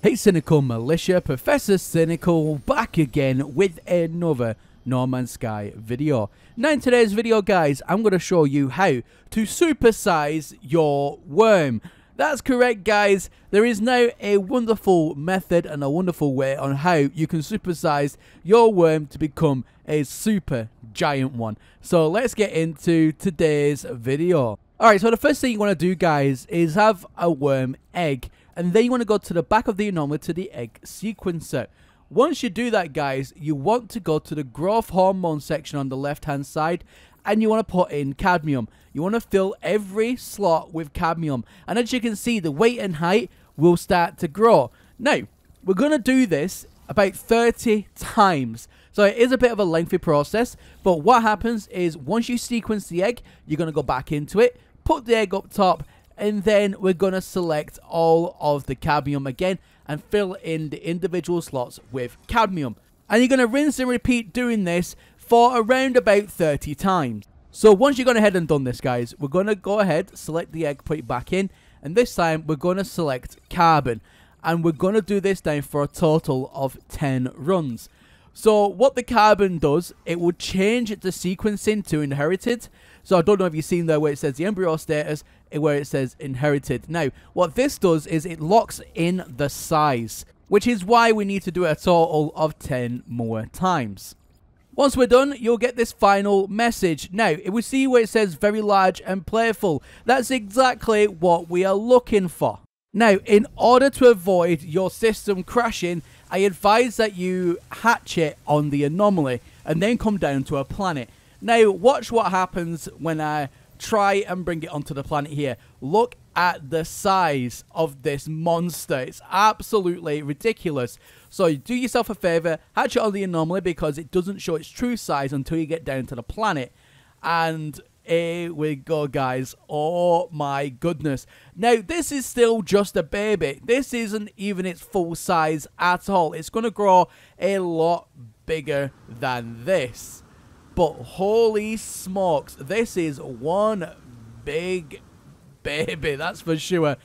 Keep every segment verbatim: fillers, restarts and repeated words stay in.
Hey Cynical Militia, Professor Cynical back again with another No Man's Sky video. Now in today's video guys, I'm going to show you how to supersize your worm. That's correct guys, there is now a wonderful method and a wonderful way on how you can supersize your worm to become a super giant one. So let's get into today's video. Alright, so the first thing you want to do guys is have a worm egg. And then you want to go to the back of the anomaly to the egg sequencer. Once you do that guys, you want to go to the growth hormone section on the left hand side and you want to put in cadmium. You want to fill every slot with cadmium, and as you can see the weight and height will start to grow. Now we're going to do this about thirty times, so it is a bit of a lengthy process, but what happens is once you sequence the egg, you're going to go back into it, put the egg up top, and then we're going to select all of the cadmium again and fill in the individual slots with cadmium. And you're going to rinse and repeat doing this for around about thirty times. So once you've gone ahead and done this guys, we're going to go ahead, select the egg, put it back in. And this time we're going to select carbon. And we're going to do this down for a total of ten runs. So what the carbon does, it will change the sequencing to inherited. So I don't know if you've seen there where it says the embryo status, where it says inherited. Now, what this does is it locks in the size, which is why we need to do a total of ten more times. Once we're done, you'll get this final message. Now, it will see where it says very large and playful. That's exactly what we are looking for. Now, in order to avoid your system crashing, I advise that you hatch it on the anomaly and then come down to a planet. Now, watch what happens when I try and bring it onto the planet here. Look at the size of this monster. It's absolutely ridiculous. So do yourself a favor, hatch it on the anomaly because it doesn't show its true size until you get down to the planet. And here we go guys, oh my goodness. Now this is still just a baby, this isn't even its full size at all. It's going to grow a lot bigger than this. But holy smokes, this is one big baby, that's for sure.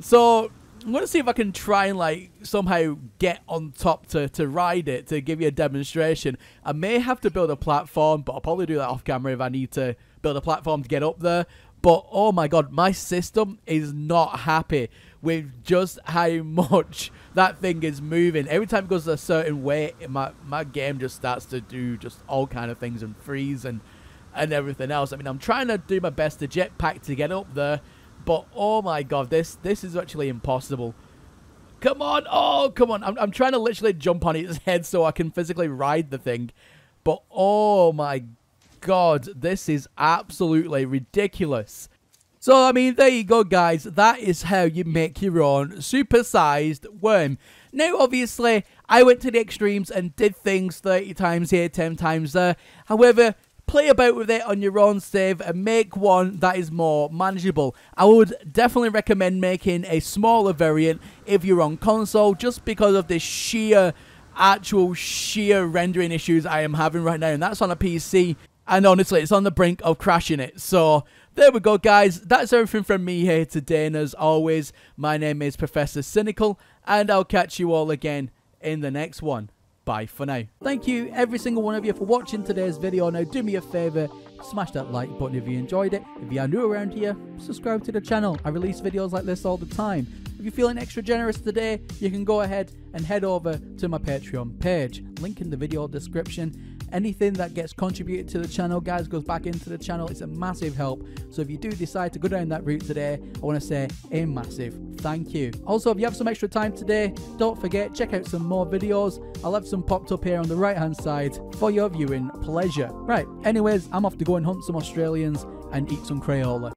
So I'm going to see if I can try and like somehow get on top to, to ride it, to give you a demonstration. I may have to build a platform, but I'll probably do that off camera if I need to build a platform to get up there. But oh my god, my system is not happy with just how much that thing is moving. Every time it goes a certain way, my, my game just starts to do just all kind of things and freeze and, and everything else. I mean, I'm trying to do my best to jetpack to get up there. But oh my god, this this is actually impossible. Come on, oh, come on. I'm, I'm trying to literally jump on its head so I can physically ride the thing. But oh my god, this is absolutely ridiculous. So, I mean, there you go, guys. That is how you make your own supersized worm. Now, obviously, I went to the extremes and did things thirty times here, ten times there. However, play about with it on your own save and make one that is more manageable. I would definitely recommend making a smaller variant if you're on console, just because of the sheer, actual sheer rendering issues I am having right now. And that's on a P C. And honestly, it's on the brink of crashing it. So there we go, guys. That's everything from me here today. And as always, my name is Professor Cynical, and I'll catch you all again in the next one. Bye for now. Thank you every single one of you for watching today's video. Now do me a favor, smash that like button if you enjoyed it. If you are new around here, subscribe to the channel. I release videos like this all the time. If you're feeling extra generous today, you can go ahead and head over to my Patreon page, link in the video description. Anything that gets contributed to the channel guys goes back into the channel. It's a massive help, so if you do decide to go down that route today, I want to say a massive thank you. Also, if you have some extra time today, don't forget, check out some more videos. I'll have some popped up here on the right hand side for your viewing pleasure. Right, anyways, I'm off to go and hunt some Australians and eat some Crayola.